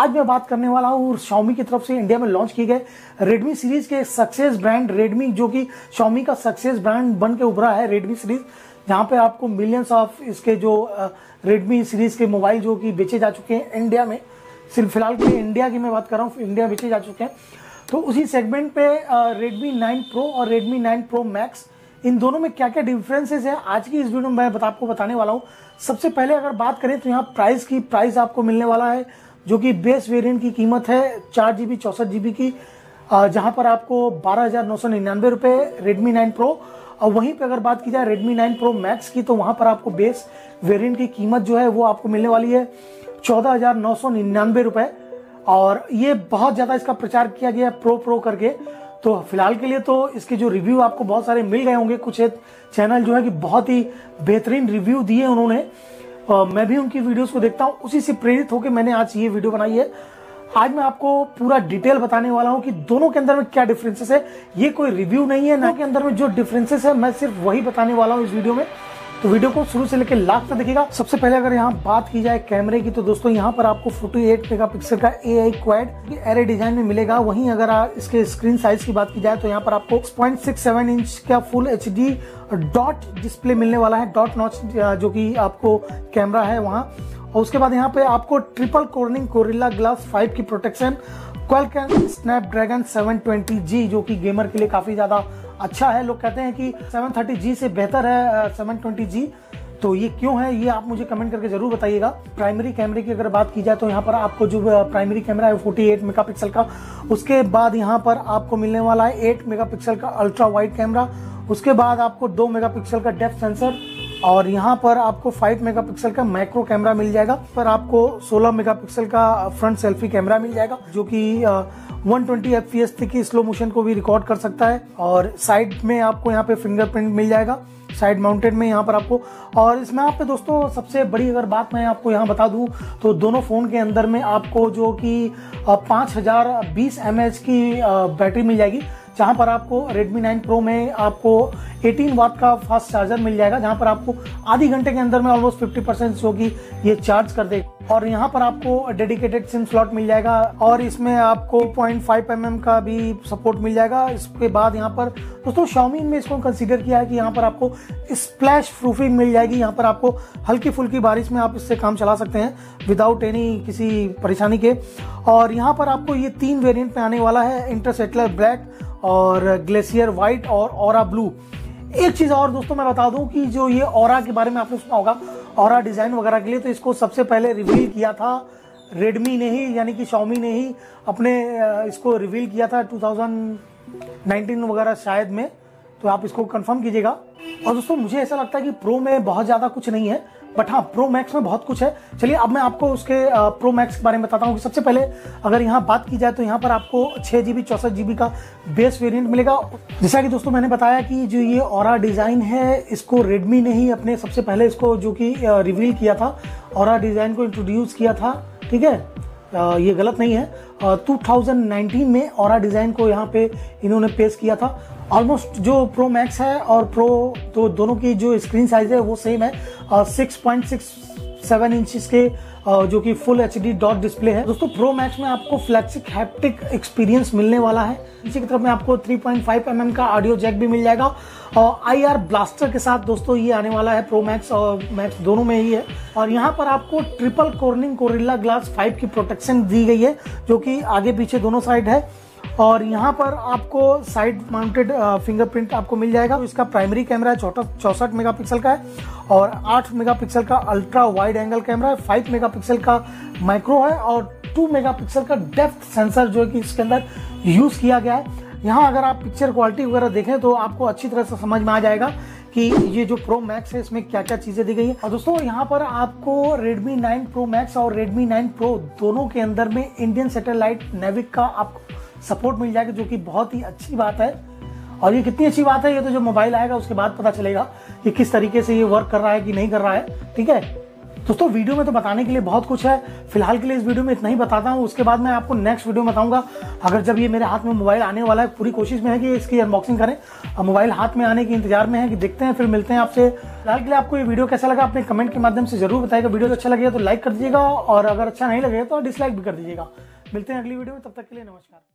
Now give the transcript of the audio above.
आज मैं बात करने वाला हूँ Xiaomi की तरफ से इंडिया में लॉन्च किए गए Redmi सीरीज के सक्सेस ब्रांड Redmi, जो कि Xiaomi का सक्सेस ब्रांड बन के उभरा है Redmi सीरीज, जहाँ पे आपको मिलियंस ऑफ इसके जो Redmi सीरीज के मोबाइल जो कि बेचे जा चुके हैं इंडिया में, सिर्फ फिलहाल के इंडिया की मैं बात कर रहा हूँ, इंडिया बेचे जा चुके हैं। तो उसी सेगमेंट पे Redmi 9 Pro और Redmi 9 Pro Max, इन दोनों में क्या क्या डिफरेंसेस है आज की इस वीडियो में मैं आपको बताने वाला हूं। सबसे पहले अगर बात करें तो यहाँ प्राइस आपको मिलने वाला है, जो कि बेस वेरिएंट की कीमत है 4GB 64GB की, जहां पर आपको 12,999 रुपये Redmi 9 Pro, और वहीं पे अगर बात की जाए Redmi 9 Pro Max की तो वहां पर आपको बेस वेरिएंट की कीमत जो है वो आपको मिलने वाली है 14,999 रुपये। और ये बहुत ज़्यादा इसका प्रचार किया गया है प्रो करके, तो फिलहाल के लिए तो इसके जो रिव्यू आपको बहुत सारे मिल गए होंगे, कुछ चैनल जो है कि बहुत ही बेहतरीन रिव्यू दिए उन्होंने, मैं भी उनकी वीडियोस को देखता हूँ, उसी से प्रेरित होकर मैंने आज ये वीडियो बनाई है। आज मैं आपको पूरा डिटेल बताने वाला हूँ कि दोनों के अंदर में क्या डिफरेंसेस है, ये कोई रिव्यू नहीं है ना, के अंदर में जो डिफरेंसेस है मैं सिर्फ वही बताने वाला हूँ इस वीडियो में, तो वीडियो को शुरू से लेकर लास्ट तक देखिएगा। सबसे पहले अगर यहाँ बात की जाए कैमरे की तो दोस्तों यहाँ पर आपको 48 मेगापिक्सल का AI क्वाड एरे डिजाइन में मिलेगा। वहीं अगर इसके स्क्रीन साइज की बात की जाए तो यहाँ पर आपको 6.67 इंच का फुल HD डॉट डिस्प्ले मिलने वाला है, डॉट नॉच जो कि आपको कैमरा है वहाँ। और उसके बाद यहाँ पे आपको ट्रिपल कोर्निंग गोरिल्ला ग्लास 5 की प्रोटेक्शन, Qualcomm Snapdragon 720G जो कि गेमर के लिए काफी ज्यादा अच्छा है, लोग कहते हैं कि 730G से बेहतर है 720G, तो ये क्यों है ये आप मुझे कमेंट करके जरूर बताइएगा। प्राइमरी कैमरे की अगर बात की जाए तो यहाँ पर आपको जो प्राइमरी कैमरा है 48 मेगापिक्सल का, उसके बाद यहाँ पर आपको मिलने वाला है 8 मेगापिक्सल का अल्ट्रा वाइड कैमरा, उसके बाद आपको 2 मेगापिक्सल का डेप्थ सेंसर, और यहाँ पर आपको 5 मेगापिक्सल का मैक्रो कैमरा मिल जाएगा, पर आपको 16 मेगापिक्सल का फ्रंट सेल्फी कैमरा मिल जाएगा जो कि 120 FPS तक की स्लो मोशन को भी रिकॉर्ड कर सकता है, और साइड में आपको यहाँ पे फिंगरप्रिंट मिल जाएगा साइड माउंटेड में यहाँ पर आपको। और इसमें आप पे दोस्तों सबसे बड़ी अगर बात मैं आपको यहाँ बता दूँ तो दोनों फ़ोन के अंदर में आपको जो कि 5020 mAh की बैटरी मिल जाएगी, जहाँ पर आपको Redmi 9 Pro में आपको 18 वाट का फास्ट चार्जर मिल जाएगा, जहाँ पर आपको आधी घंटे के अंदर में ऑलमोस्ट 50% जो कि ये चार्ज कर देगा। और यहाँ पर आपको डेडिकेटेड सिम स्लॉट मिल जाएगा, और इसमें आपको 0.5 mm का भी सपोर्ट मिल जाएगा। इसके बाद यहाँ पर दोस्तों Xiaomi ने इसको कंसीडर किया है कि यहाँ पर आपको स्प्लैश प्रूफिंग मिल जाएगी, यहाँ पर आपको हल्की फुल्की बारिश में आप इससे काम चला सकते हैं विदाउट एनी किसी परेशानी के। और यहाँ पर आपको ये 3 वेरिएंट में आने वाला है, इंटरसेटलर ब्लैक और ग्लेशियर वाइट और ऑरा ब्लू। एक चीज़ और दोस्तों मैं बता दूं कि जो ये ऑरा के बारे में आपने सुना होगा, ऑरा डिज़ाइन वगैरह के लिए, तो इसको सबसे पहले रिवील किया था Redmi ने ही, यानी कि Xiaomi ने ही अपने इसको रिवील किया था 2019 वगैरह शायद में, तो आप इसको कंफर्म कीजिएगा। और दोस्तों मुझे ऐसा लगता है कि प्रो में बहुत ज़्यादा कुछ नहीं है, बट हाँ प्रो मैक्स में बहुत कुछ है। चलिए अब मैं आपको उसके प्रो मैक्स के बारे में बताता हूँ। सबसे पहले अगर यहाँ बात की जाए तो यहाँ पर आपको 6GB 64GB का बेस वेरिएंट मिलेगा। जैसा कि दोस्तों मैंने बताया कि जो ये ऑरा डिज़ाइन है इसको Redmi ने ही अपने सबसे पहले इसको जो कि रिवील किया था, ऑरा डिज़ाइन को इंट्रोड्यूस किया था, ठीक है, ये गलत नहीं है, 2019 में ऑरा डिज़ाइन को यहाँ पे इन्होंने पेश किया था। ऑलमोस्ट जो प्रो मैक्स है और प्रो तो दोनों की जो स्क्रीन साइज है वो सेम है, 6.67 इंच के जो कि फुल HD डॉट डिस्प्ले है। दोस्तों प्रो मैक्स में आपको फ्लैगशिप हैप्टिक एक्सपीरियंस मिलने वाला है, नीचे की तरफ में आपको 3.5 mm का ऑडियो जैक भी मिल जाएगा, और IR ब्लास्टर के साथ दोस्तों ये आने वाला है, प्रो मैक्स और मैक्स दोनों में ही है। और यहाँ पर आपको ट्रिपल कोर्निंग गोरिल्ला ग्लास 5 की प्रोटेक्शन दी गई है जो कि आगे पीछे दोनों साइड है, और यहाँ पर आपको साइड माउंटेड फिंगरप्रिंट आपको मिल जाएगा। इसका प्राइमरी कैमरा 64 मेगापिक्सल का है, और 8 मेगापिक्सल का अल्ट्रा वाइड एंगल कैमरा है, 5 मेगापिक्सल का माइक्रो है, और 2 मेगापिक्सल का डेप्थ सेंसर जो कि इसके अंदर यूज़ किया गया है। यहाँ अगर आप पिक्चर क्वालिटी वगैरह देखें तो आपको अच्छी तरह से समझ में आ जाएगा कि ये जो प्रो मैक्स है इसमें क्या क्या चीज़ें दी गई हैं। और दोस्तों यहाँ पर आपको Redmi 9 Pro Max और Redmi 9 Pro दोनों के अंदर में इंडियन सैटेलाइट NavIC का आपको सपोर्ट मिल जाएगा जो कि बहुत ही अच्छी बात है। और ये कितनी अच्छी बात है ये तो जो मोबाइल आएगा उसके बाद पता चलेगा कि किस तरीके से ये वर्क कर रहा है कि नहीं कर रहा है, ठीक है। दोस्तों वीडियो में तो बताने के लिए बहुत कुछ है, फिलहाल के लिए इस वीडियो में इतना ही बताता हूँ। उसके बाद मैं आपको नेक्स्ट वीडियो बताऊंगा। अगर जब ये मेरे हाथ में मोबाइल आने वाला है, पूरी कोशिश में है कि इसकी अनबॉक्सिंग करें और मोबाइल हाथ में आने के इंतजार में है कि देखते हैं, फिर मिलते हैं आपसे। फिलहाल के लिए आपको ये वीडियो कैसा लगा अपने कमेंट के माध्यम से जरूर बताएगा। वीडियो अच्छा लगेगा तो लाइक कर दीजिएगा और अगर अच्छा नहीं लगेगा तो डिसलाइक भी कर दीजिएगा। मिलते हैं अगली वीडियो में, तब तक के लिए नमस्कार।